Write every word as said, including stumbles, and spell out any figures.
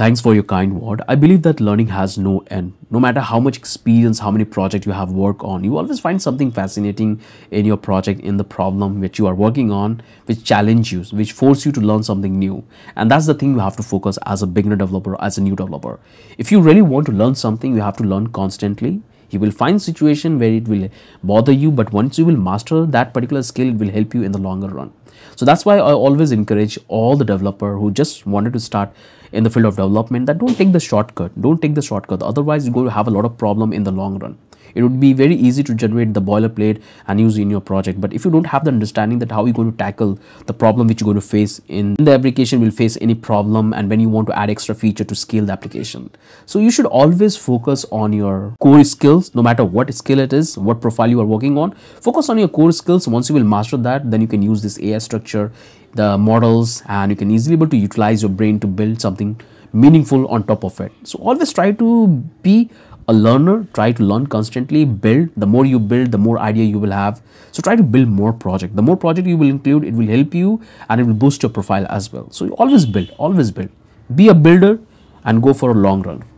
Thanks for your kind word. I believe that learning has no end. No matter how much experience, how many projects you have worked on, you always find something fascinating in your project, in the problem which you are working on, which challenge you, which force you to learn something new. And that's the thing you have to focus as a beginner developer, as a new developer. If you really want to learn something, you have to learn constantly. You will find situation where it will bother you, but once you will master that particular skill, it will help you in the longer run. So that's why I always encourage all the developer who just wanted to start in the field of development that don't take the shortcut. Don't take the shortcut. Otherwise, you're going to have a lot of problem in the long run. It would be very easy to generate the boilerplate and use it in your project. But if you don't have the understanding that how you're going to tackle the problem which you're going to face in the application, will face any problem, and when you want to add extra feature to scale the application. So you should always focus on your core skills, no matter what skill it is, what profile you are working on. Focus on your core skills. Once you will master that, then you can use this A I structure, the models, and you can easily able to utilize your brain to build something meaningful on top of it. So always try to be a learner, try to learn constantly, build. The more you build, the more idea you will have. So try to build more project. The more project you will include, it will help you and it will boost your profile as well. So you always build, always build. Be a builder and go for a long run.